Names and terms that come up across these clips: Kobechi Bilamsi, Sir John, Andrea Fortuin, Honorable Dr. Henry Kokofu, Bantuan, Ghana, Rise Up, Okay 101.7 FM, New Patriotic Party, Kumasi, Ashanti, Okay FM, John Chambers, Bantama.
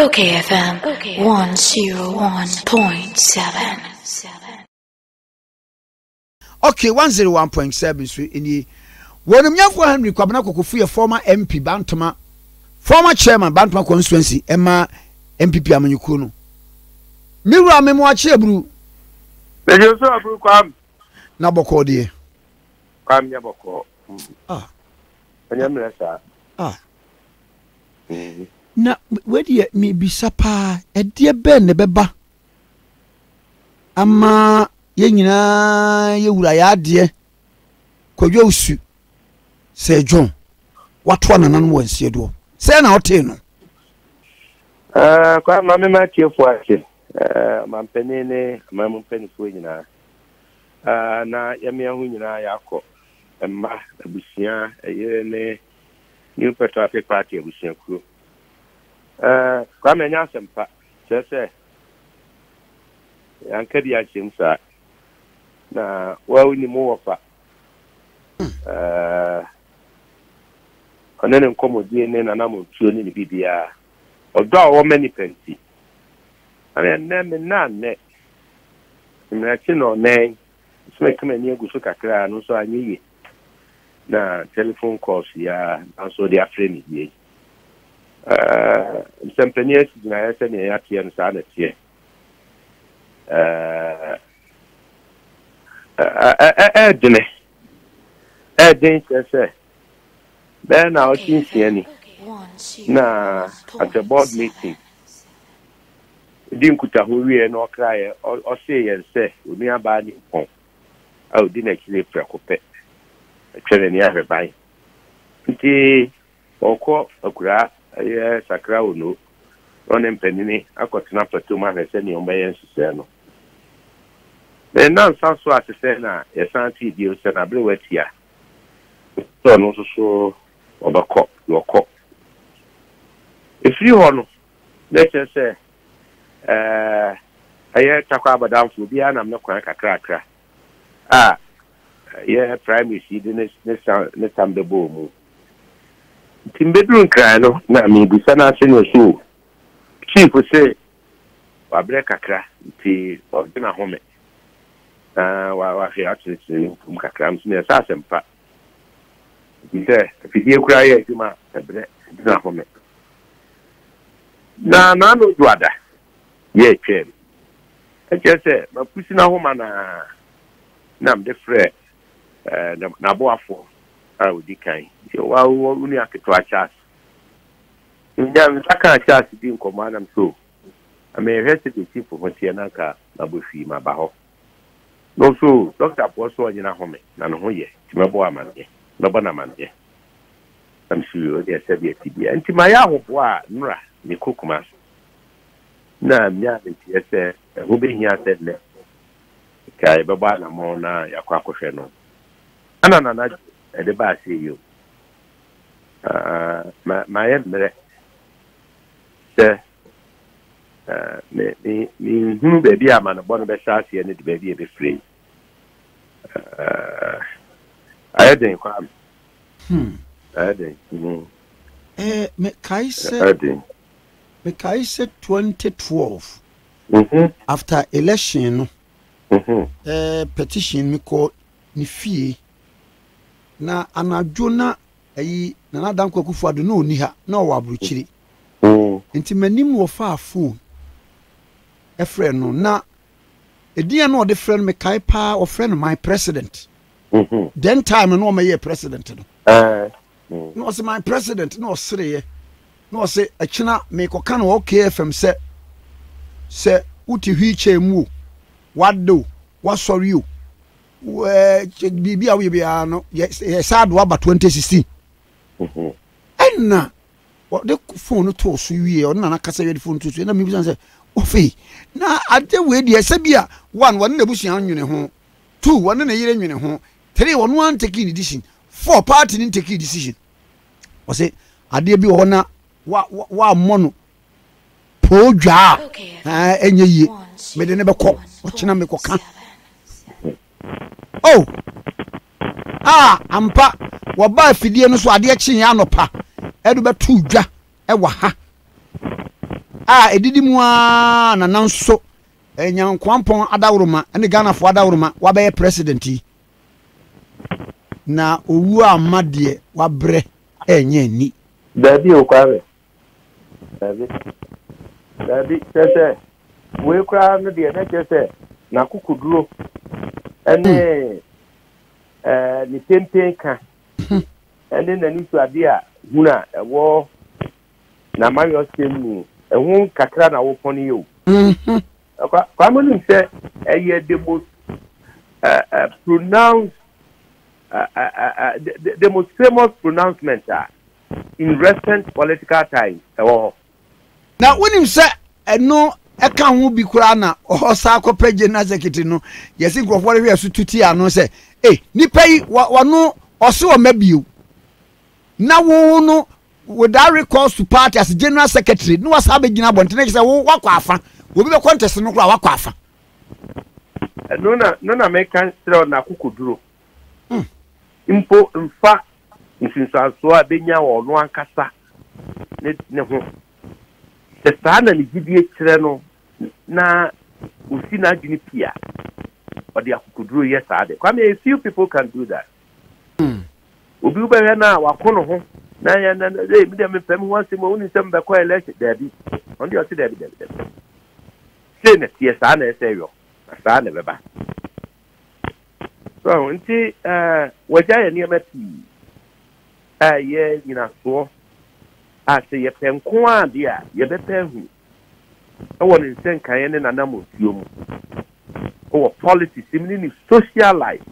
Okay FM 101.7. Okay 101.7 so ini Honorable Henry Kokofu, former MP Bantama, former chairman Bantama constituency Emma MPP amanyuko no. Miru amemu achi ebru. Beje so abru kwam. Na boko de. Kwam nya boko. Na wedi mi bisapa edie ben ne beba ama ye nyina ye wura ya de kwadwa usu se John watoa nanan wansie do se na hotel no kwa mama ma tiefo ase mampenene mampenifu nyina na yamia hu nyina yakọ mma abusia yene New Patriotic Party abusia ku kwamenya sempa sese yankadi achimsa na wawu ni muwafa onene nkomodie ne na namutuo ni bibia odo awo meni penti ane neme na ne mnachi no ne smekeme ni eguso kakra no so anyi na telephone calls ya aso dia frame ye Msempeniye sijinayese ni yaki ya nisane tiye Dine sese Bena ochi nsieni Na at the board meeting Dine kutahuriye no kraye Oseye nse Umiambani mpon Au dine kile prekope Chene niya rebayi Nti Oko okura Yes, I crowd no. Running penny, I got snapped to 2 months any on my ancestor. Then now, sounds so as a senna, a santy deal, and I blew it here. Don't also show over cop, your cop. If you want, let's just say, I hear Takaba down for beer, and I'm not quite a cracker. Ah, yeah, primary seed, this time the boom. Timbedroom crano, na mi bisana senior show. Chief would say, Wablekakra, tea, or dinner home. While I hear actually from Kakrams near Sassempa. He said, if you cry, you might have dinner home. Na no brother. Yea, came. I just said, but pushing a woman, Nam de Fred, Naboafo. I would decay. So I will only have to a chance. In that chance, you didn't command them so. I may hesitate to see for Monsianaka, Nabushi, my Baho. No, so Doctor Apostle in a home, Nanoye, Timaboaman, Nobanaman, yes. I'm sure they said yes, and Timaya, Boa, Nura, Nikukumas. Nam, yes, yes, who being here said left. Kai Babana Mona, Yakwako Anana. At the bar, see you. My embrace, sir. Me, baby, I'm a born best and it baby be free. I had not come. I had not. Mekaise 2012. After election, petition me call ni fee. Na anajona ayi na nadam Kokofu ado no ni ha na o abruchiri nti manim wo fa afo e frɛ no na edia na o de frɛ me kai pa o frɛ no my president then time no o me ye president no no say my president no sere no say akina me koka na okay FM se uti hwiche mu wado wasori o we bibia we bia no yesado aba 2016 enna o de phone to so wie o na kasa we de phone to so na mi bi say ofi na ade we de ese bia one na busu anwene ho 2 1 na yire nwene ho 3 1 take decision 4 party ni take decision o say ade bi ho na wa mono podwa enye yie me de ne be kọ o kena me kọ kan. Oh, ampa, waba fidie no so ade akyin ya no pa. Edu betu dwa e wa ha. a edidimwa na nanso enyankwampon adawroma ene Ghana fo adawroma wa be presidenti na owu amade wa bre enye ni dabi okware dabi tese we kra no de na tese na kokuduro ene ni tentenka ene na nisu ade a huna ewo na mario semu ehun kakra na wo poni yo kwamoni se eye the most pronounced the most famous pronouncement in recent political times. Now, when you say, no, I can't be Kurana or Sako Pejana Zekitino, yes, think of whatever you have to no say, hey, Nipay, what no, or so maybe you. Now, no, without recourse to party as general secretary, no, as I begin up on the next, I will walk off. Will be a contest and no walk off. No, American still on a cuckoo. Impo, in fact. Since I saw Benya or Luan Cassa, the son and the GBA na Usina Junipia, but they could do yes. A few people can do that. Ububa now, our Kono, Nayan and they made them family once in December, quite elected Debbie on the other day. Senate, yes, I say, I never back. So, until what I am yes, you know, I say you can go on there, you better who. I want to send Cayenne and Anamo to our policies, meaning social life,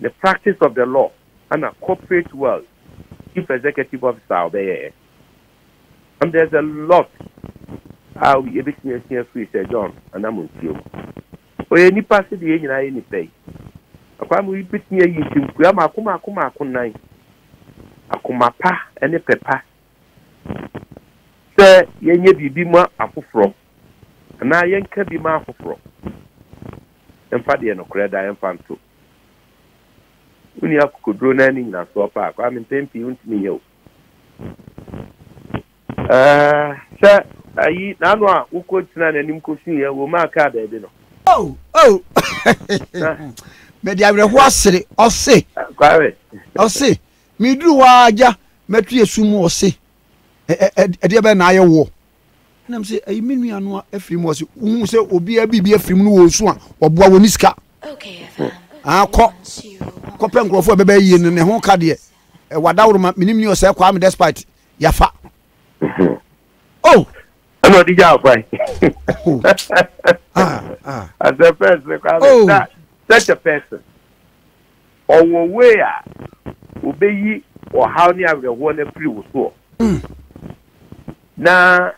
the practice of the law, and a corporate world, chief executive officer out there. And there's a lot how we be seeing free, Sir John, and Anamo to or any passage in any pay. I'm repeating you, Akuma. Akumapa ene pepa se yenye bibi ma afofro na yenka bi ma afofro emfa de no kreda emfa nto uni akokodro na ni na so pa kwa me tempi untimi yew se ayi na no a ukotina na nim kosun yew ma ka da bi no oh me dia re ho asere ose kwawe ose me do waja metwe sumu ose e be na aye wo na me say e minu anu afrim ose hu se obi abibi afrim no wo su a oboa woni sika okay akọ kope nkrofo be be yi ne ho ka de e wadawruma minim ni ose kwa am despite yafa oh ano di ja opai as a person such a person or where obey or how near the one free was so. Now,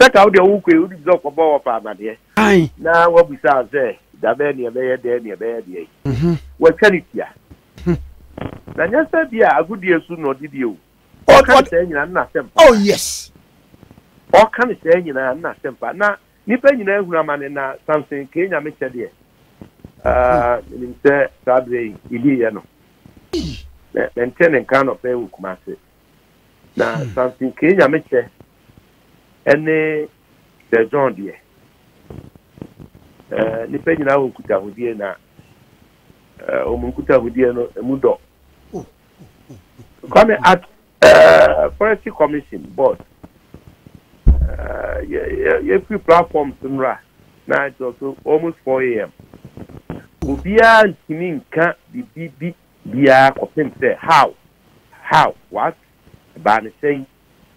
set out the hook with the dog of our family. Now, what we saw there, the very day. What can it be? Then you said, yeah, a good deal soon, or did you? Or can't say, I'm not simple. Oh, yes. Or can't say, I'm not simple. Now, depending on something, can I make it? Saturday, Iliano. Maintaining kind of pay with massive. Now, something came, I make it. And they John dear. Depending on Kuta with Diana, Omunkuta with Diana Mudo. Coming at Forestry Commission Board. Yeah, few platforms in Ra. Now it's also almost 4 AM. Ubia Timin can't be Bia of him say how what about the saying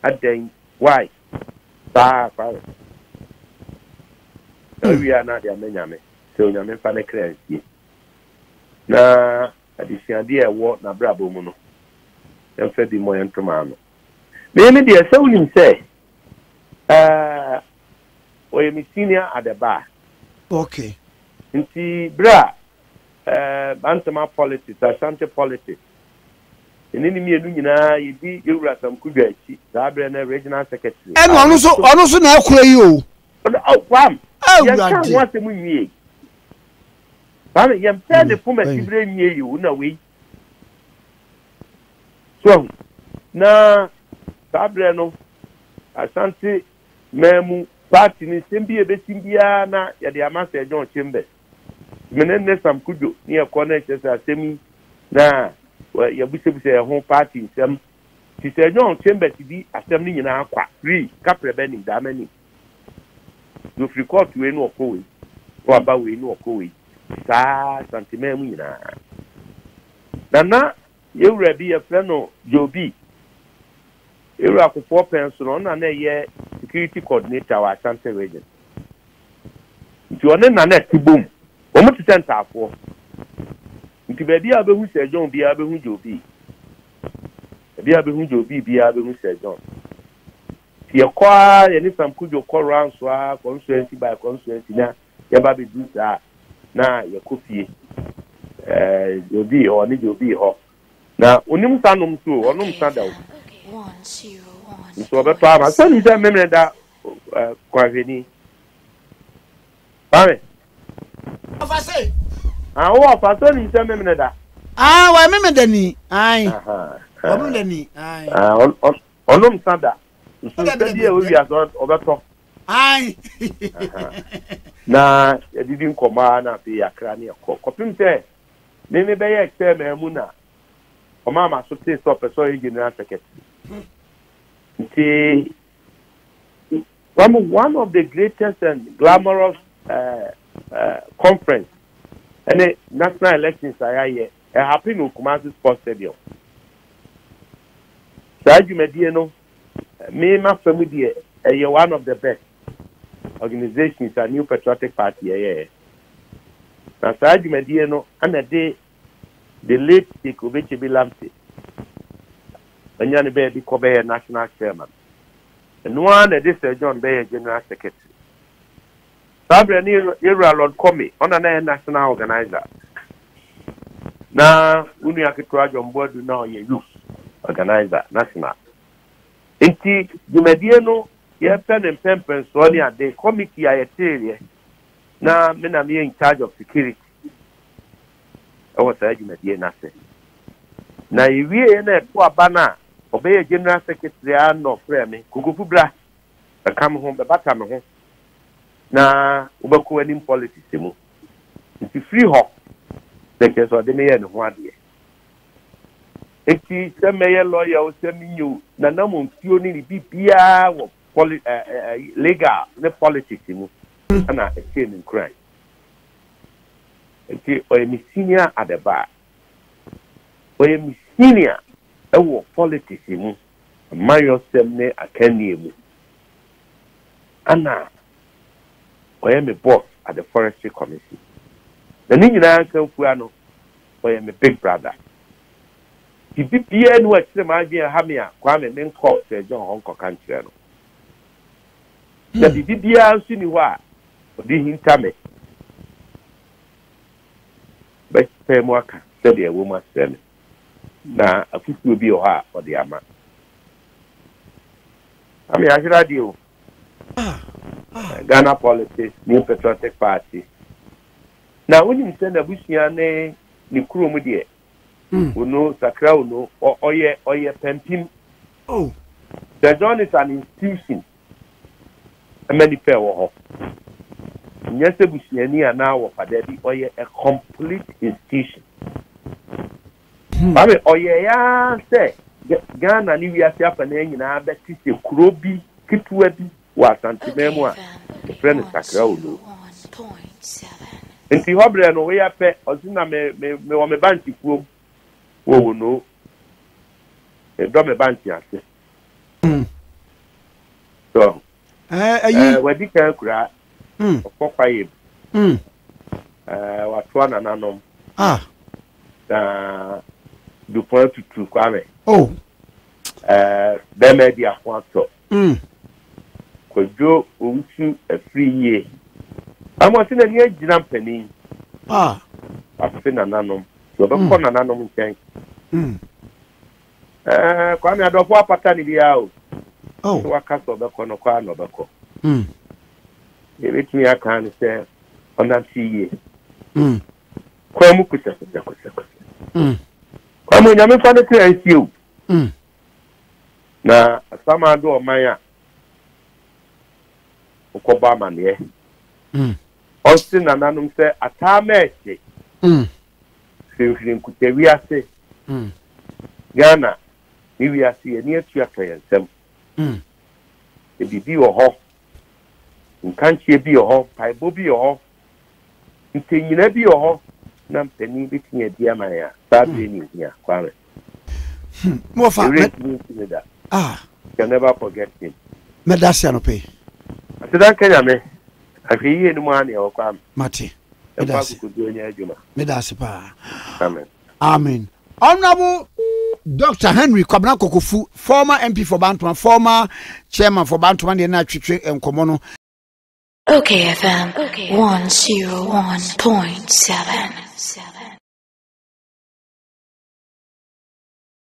a day why father we are not the Amename so you may find a currency na addition dear what na brabo mono and Freddy Moyan Tomano. Maybe dear so you say or me senior at the bar okay nti bra Bantama politics, Ashanti politics. In any meal, you know, you be you were some Kugachi, the regional secretary. And also now, you. Oh, one. Oh, you can't want to me. I am telling the former children near you, no way. So now, Sabrano, Ashanti Memu party ni sembi ebe simbia na ya de amase John Chambers. Menene Sam Kujo near connect as asemi na ya busebuse ya home party nsem. Ti se John Chambers bi asem ni nyina akwa. Free capre benin da mani. No free court we no okowe. O aba we no okowe. Sa santimemu nyina. Nana you ready a friend of Joby. You are for 4 persons and a security coordinator or Ashanti region. If you are not a boom, how much time are for? If you be a who says John, be a who Joby. Be a who Joby, be a who says John. If you acquire any some could you call round swap, constituency by constituency now, your baby do that. Now your coffee. You'll be or need you'll be off. Now, Unimsanum too, or Numsanda. 101. So, but I said, you said, memory that Quavini. Pame. I say, I walk, I told you, memory that. Ah, I remember the knee. Aye, I remember the knee. Aye, on Numsanda. You said, dear, we are not over top. Aye. Nah, you didn't command and be a cranial cock. Copim say. Nene beye ekse muna. Oma ma so te so person general secretary. Nti one of the greatest and glamorous conference and the national elections are here. It happened in Kumasi Sports Stadium. So as you may know, me and my family are one of the best organizations at New Patriotic Party here. Now, side you may know, and a day the late Kobechi Bilamsi, and Yanni Baby Kobe, national chairman, and one a day Sir John Bay, general secretary. Sabra Ira Lord Comey, on an national organizer. Now, Uniakitraj on board, you know, youth organizer, national. In tea, you may know, you have 10 and 10 pence, only a day committee, I tell na me na me in charge of security. I was saying me dey na say. Na iwie na e po abana obey general secretary and of frame Kokofu bra. I come home be bata me ho. Na obako any politics mu. It free ho. They can so dey me no ho ade. Eti se me lawyer o se minyu na na mo ntio ni bibia wo legal ne politics mu. And I came in crying. Okay, or a senior at the bar. Or a senior, I will politics him. Mario Semne, I can name him. Anna, I am a boss at the forestry commission. The Ninja Uncle Fuano, I am a big brother. The BPN was the idea Hamia, Kwame, then called Sir John Hong Kong Country. The BPN, Siniwa. Didn't tell me, but Pam Walker said a woman said, now a foot will be your heart for the amount. I mean, I should add you Ghana politics, New Patriotic Party. Now, when you send a Bushiane, Nikrumidia, who knows Sakrauno or Oye Oye Pentin, oh, the John is an institution, a many pair were. Yes, we are now a complete institution. I mean, oh yeah, say Ghana, we are happening in our best city, Krobi, Kitwebi, was Antimemo, the friend of Sakraulo. And the Hobler, no way, I pay, Ozina may want a banty room. Oh no, a dumb banty. So, where the can cry. What's one and anon? Ah, the point to Kwame. Oh, there may be a one so. Could you a free year? I was in a year jumping. Ah, I've seen an anon. So the one and anon thing. Kwame, I don't want paternity out. Oh, what cast of the corner, corner of the corner. Let me account say on that year. Come could say. Come on, I'm for the you. Now, some are do Maya. Okobama ne. Austin nananum se atameche. Sinfin kuteria se. Ghana ni wiase ye ne atua kayansem. Ebibi wo ho. Nkanchie bi wo ho, paibo bi wo ho. Ntenyina bi wo ho. Na mpeni bi tinye dia maya. Sabe ni dia kware. Mofa. Ah, can never forget him. Medasianope. I said, I can't make a free money or come. Mati, Medasipa. Amen. Amen. Honorable Dr. Henry Kokofu, former MP for Bantuan, former chairman for Bantuan, and Natri and Komono. Okay, FM, okay. 101.7.